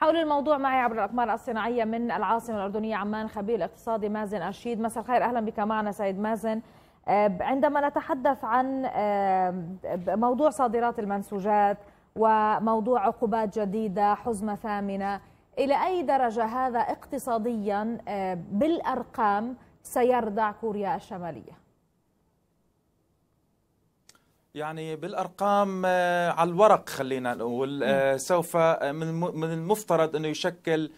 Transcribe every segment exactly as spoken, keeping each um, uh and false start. حول الموضوع معي عبر الأقمار الصناعية من العاصمة الأردنية عمان خبير الاقتصادي مازن أرشيد. مساء الخير، أهلا بك معنا سيد مازن. عندما نتحدث عن موضوع صادرات المنسوجات وموضوع عقوبات جديدة، حزمة ثامنة، إلى أي درجة هذا اقتصاديا بالأرقام سيردع كوريا الشمالية؟ يعني بالأرقام على الورق خلينا نقول سوف من المفترض أنه يشكل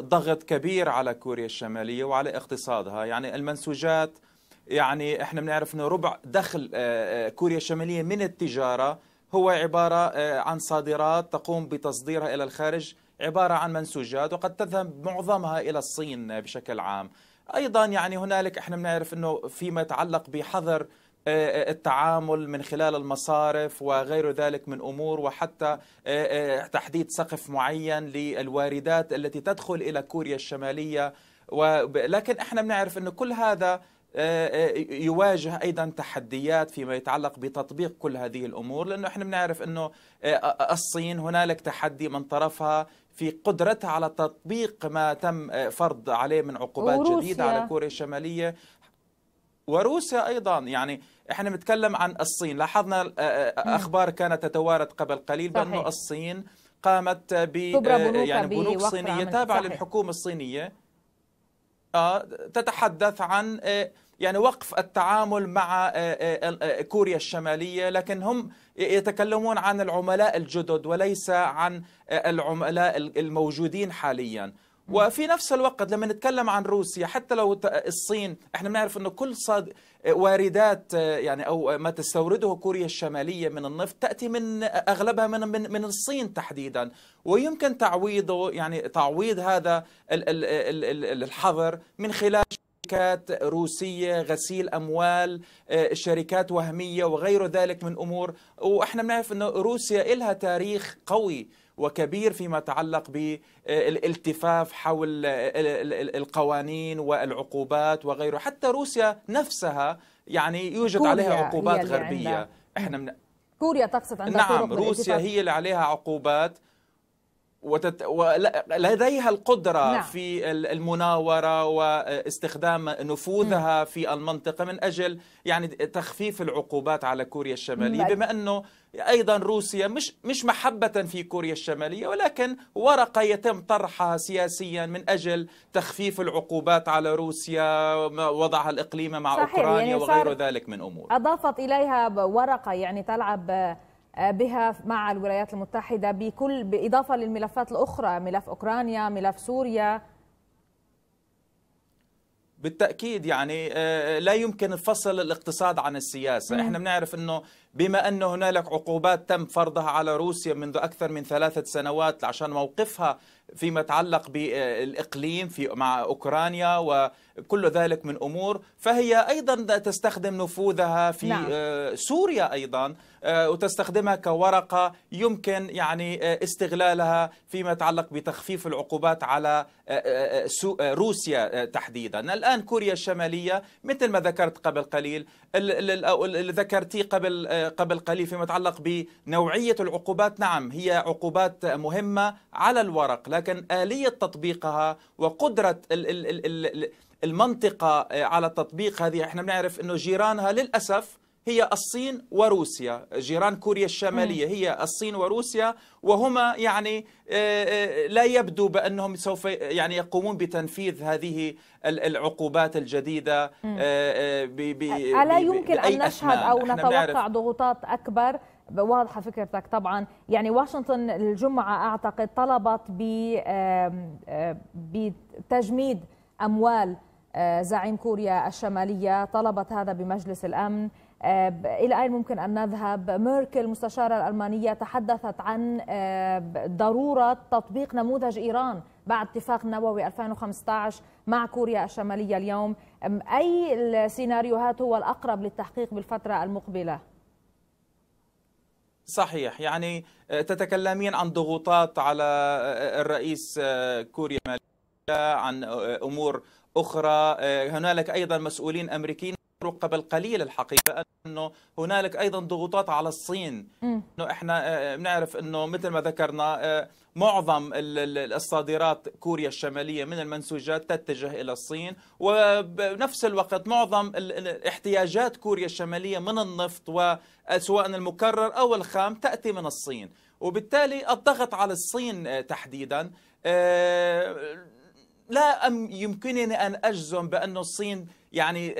ضغط كبير على كوريا الشمالية وعلى اقتصادها. يعني المنسوجات، يعني احنا بنعرف أنه ربع دخل كوريا الشمالية من التجارة هو عبارة عن صادرات تقوم بتصديرها إلى الخارج، عبارة عن منسوجات وقد تذهب معظمها إلى الصين بشكل عام. أيضا يعني هنالك احنا بنعرف أنه فيما يتعلق بحظر التعامل من خلال المصارف وغير ذلك من أمور، وحتى تحديد سقف معين للواردات التي تدخل إلى كوريا الشمالية، ولكن احنا بنعرف أن كل هذا يواجه أيضا تحديات فيما يتعلق بتطبيق كل هذه الأمور، لأنه احنا بنعرف أنه الصين هنالك تحدي من طرفها في قدرتها على تطبيق ما تم فرض عليه من عقوبات وروسيا. جديدة على كوريا الشمالية وروسيا أيضا. يعني احنا نتكلم عن الصين، لاحظنا أخبار كانت تتوارد قبل قليل بأن الصين قامت ب يعني بنوك صينية تابعة للحكومة الصينية تتحدث عن يعني وقف التعامل مع كوريا الشمالية، لكن هم يتكلمون عن العملاء الجدد وليس عن العملاء الموجودين حاليا. وفي نفس الوقت لما نتكلم عن روسيا، حتى لو الصين احنا بنعرف انه كل صاد واردات يعني او ما تستورده كوريا الشمالية من النفط تاتي من اغلبها من من, من الصين تحديدا، ويمكن تعويضه يعني تعويض هذا الحظر من خلال شركات روسية، غسيل أموال، شركات وهمية وغير ذلك من أمور. وإحنا بنعرف أن روسيا إلها تاريخ قوي وكبير فيما يتعلق بالالتفاف حول القوانين والعقوبات وغيره، حتى روسيا نفسها يعني يوجد عليها عقوبات غربية. إحنا من... كوريا تقصد عندها طرق، نعم روسيا هي اللي عليها عقوبات وتت... ولديها القدرة نعم. في المناورة واستخدام نفوذها م. في المنطقة من أجل يعني تخفيف العقوبات على كوريا الشمالية، بما أنه أيضا روسيا مش مش محبة في كوريا الشمالية، ولكن ورقة يتم طرحها سياسيا من أجل تخفيف العقوبات على روسيا، وضعها الإقليمي مع صحيح. أوكرانيا يعني وغير ذلك من أمور. أضافت إليها ورقة يعني تلعب بها مع الولايات المتحدة بكل، بإضافة للملفات الأخرى، ملف أوكرانيا، ملف سوريا. بالتأكيد يعني لا يمكن فصل الاقتصاد عن السياسة. احنا بنعرف انه بما انه هنالك عقوبات تم فرضها على روسيا منذ اكثر من ثلاثة سنوات عشان موقفها فيما يتعلق بالإقليم في مع أوكرانيا وكل ذلك من أمور، فهي أيضا تستخدم نفوذها في نعم. سوريا أيضا، وتستخدمها كورقة يمكن يعني استغلالها فيما يتعلق بتخفيف العقوبات على روسيا تحديدا. الآن كوريا الشمالية مثل ما ذكرت قبل قليل، اللي ذكرتيه قبل قبل قليل فيما يتعلق بنوعية العقوبات، نعم هي عقوبات مهمة على الورق، لكن آلية تطبيقها وقدرة المنطقة على تطبيق هذه، احنا بنعرف انه جيرانها للأسف هي الصين وروسيا. جيران كوريا الشمالية هي الصين وروسيا، وهما يعني لا يبدو بأنهم سوف يعني يقومون بتنفيذ هذه العقوبات الجديدة. ألا يمكن أن نشهد أو نتوقع ضغوطات أكبر؟ واضحة فكرتك طبعا. يعني واشنطن الجمعة أعتقد طلبت بتجميد أموال زعيم كوريا الشمالية، طلبت هذا بمجلس الأمن. إلى أين ممكن أن نذهب؟ ميركل المستشارة الألمانية تحدثت عن ضرورة تطبيق نموذج إيران بعد اتفاق نووي ألفين وخمسة عشر مع كوريا الشمالية اليوم. أي السيناريوهات هو الأقرب للتحقيق بالفترة المقبلة؟ صحيح، يعني تتكلمين عن ضغوطات على الرئيس كوريا الشمالية، عن أمور أخرى. هنالك أيضا مسؤولين أمريكيين قبل قليل الحقيقة أنه هنالك أيضا ضغوطات على الصين. أنه إحنا بنعرف أنه مثل ما ذكرنا معظم الصادرات كوريا الشمالية من المنسوجات تتجه إلى الصين، وبنفس الوقت معظم احتياجات كوريا الشمالية من النفط وسواء المكرر أو الخام تأتي من الصين، وبالتالي الضغط على الصين تحديدا لا يمكنني أن أجزم بأن الصين يعني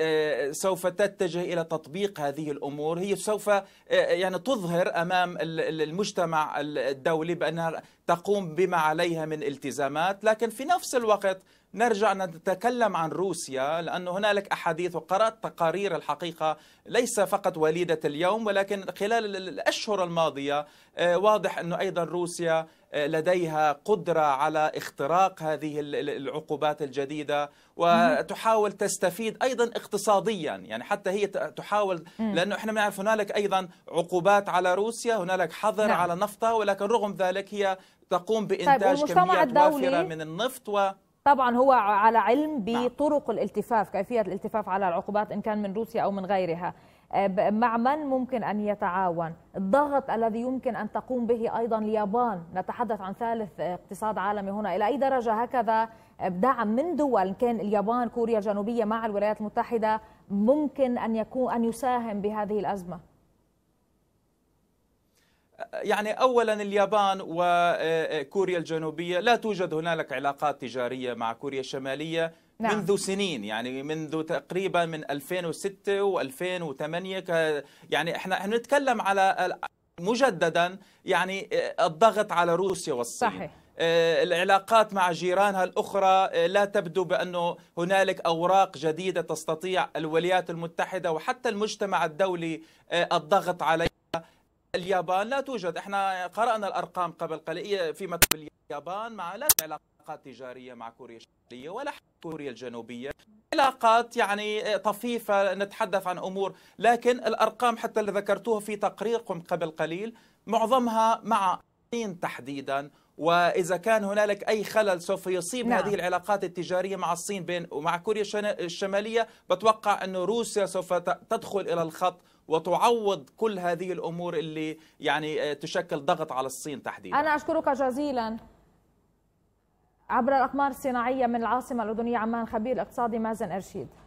سوف تتجه إلى تطبيق هذه الأمور. هي سوف يعني تظهر أمام المجتمع الدولي بأنها تقوم بما عليها من التزامات، لكن في نفس الوقت نرجع نتكلم عن روسيا، لأنه هنالك أحاديث وقرأت تقارير الحقيقة ليس فقط وليدة اليوم ولكن خلال الأشهر الماضية واضح أنه أيضا روسيا لديها قدرة على اختراق هذه العقوبات الجديدة وتحاول تستفيد أيضا اقتصاديا، يعني حتى هي تحاول، لأنه احنا بنعرف هنالك أيضا عقوبات على روسيا، هنالك حظر نعم. على نفطها، ولكن رغم ذلك هي تقوم بإنتاج طيب كميات وافرة من النفط. و طبعا هو على علم بطرق الالتفاف، كيفية الالتفاف على العقوبات إن كان من روسيا أو من غيرها. مع من ممكن أن يتعاون؟ الضغط الذي يمكن أن تقوم به أيضا اليابان، نتحدث عن ثالث اقتصاد عالمي هنا، إلى أي درجة هكذا دعم من دول كان اليابان كوريا الجنوبية مع الولايات المتحدة ممكن أن يكون أن يساهم بهذه الأزمة؟ يعني أولا اليابان وكوريا الجنوبية لا توجد هنالك علاقات تجارية مع كوريا الشمالية نعم. منذ سنين، يعني منذ تقريبا من ألفين وستة وألفين وثمانية، يعني احنا نتكلم على مجددا يعني الضغط على روسيا والصين صحيح. العلاقات مع جيرانها الأخرى لا تبدو بأنه هنالك أوراق جديدة تستطيع الولايات المتحدة وحتى المجتمع الدولي الضغط عليه. اليابان لا توجد، احنا قرأنا الأرقام قبل قليل فيما يتعلق باليابان، مع لا علاقات تجارية مع كوريا الشمالية ولا حتى كوريا الجنوبية، علاقات يعني طفيفة نتحدث عن أمور، لكن الأرقام حتى اللي ذكرتوها في تقريركم قبل قليل معظمها مع الصين تحديدا، وإذا كان هنالك أي خلل سوف يصيب نعم. هذه العلاقات التجارية مع الصين بين ومع كوريا الشمالية، بتوقع أن روسيا سوف تدخل إلى الخط وتعوض كل هذه الأمور اللي يعني تشكل ضغط على الصين تحديدا. أنا أشكرك جزيلا. عبر الأقمار الصناعية من العاصمة الأردنية عمان خبير اقتصادي مازن أرشيد.